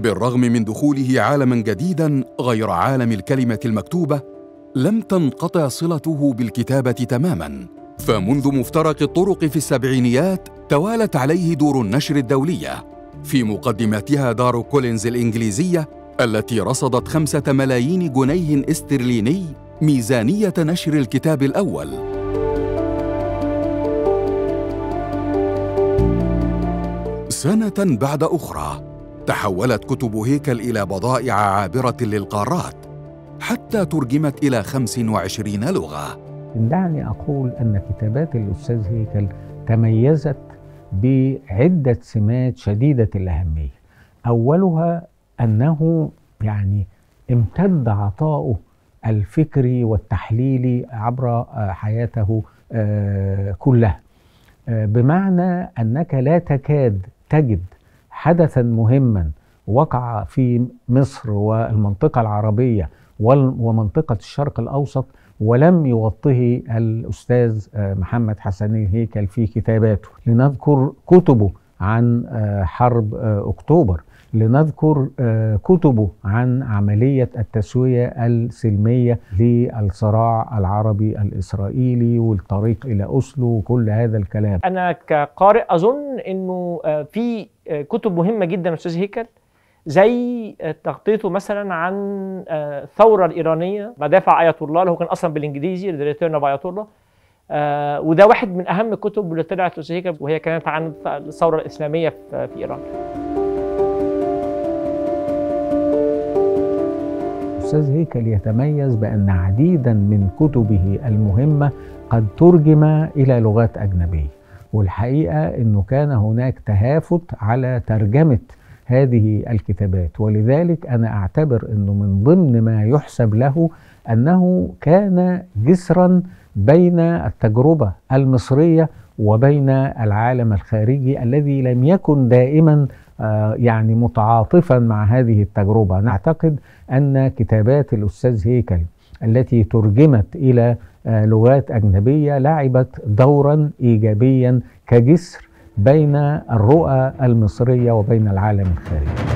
بالرغم من دخوله عالماً جديداً غير عالم الكلمة المكتوبة، لم تنقطع صلته بالكتابة تماماً، فمنذ مفترق الطرق في السبعينيات توالت عليه دور النشر الدولية، في مقدمتها دار كولينز الإنجليزية التي رصدت 5 ملايين جنيه استرليني ميزانية نشر الكتاب الأول. سنة بعد أخرى تحولت كتب هيكل إلى بضائع عابرة للقارات، حتى ترجمت إلى 25 لغة. دعني أقول أن كتابات الأستاذ هيكل تميزت بعدة سمات شديدة الأهمية. أولها أنه امتد عطاؤه الفكري والتحليلي عبر حياته كلها، بمعنى أنك لا تكاد تجد حدثاً مهماً وقع في مصر والمنطقة العربية ومنطقة الشرق الأوسط ولم يغطه الأستاذ محمد حسنين هيكل في كتاباته. لنذكر كتبه عن حرب أكتوبر، لنذكر كتبه عن عملية التسوية السلمية للصراع العربي الإسرائيلي والطريق إلى أسلو وكل هذا الكلام. أنا كقارئ أظن أنه في كتب مهمة جدا أستاذ هيكل، زي تغطيته مثلا عن الثورة الإيرانية، مدافع آية الله، اللي هو كان أصلا بالإنجليزي ريتيرن أوف آية الله، وده واحد من أهم الكتب اللي طلعت أستاذ هيكل، وهي كانت عن الثورة الإسلامية في إيران. الأستاذ هيكل يتميز بأن عديداً من كتبه المهمة قد ترجم إلى لغات أجنبية، والحقيقة أنه كان هناك تهافت على ترجمة هذه الكتابات، ولذلك أنا أعتبر أنه من ضمن ما يحسب له أنه كان جسراً بين التجربة المصرية وبين العالم الخارجي الذي لم يكن دائماً متعاطفا مع هذه التجربة. نعتقد أن كتابات الأستاذ هيكل التي ترجمت إلى لغات أجنبية لعبت دورا إيجابيا كجسر بين الرؤى المصرية وبين العالم الخارجي.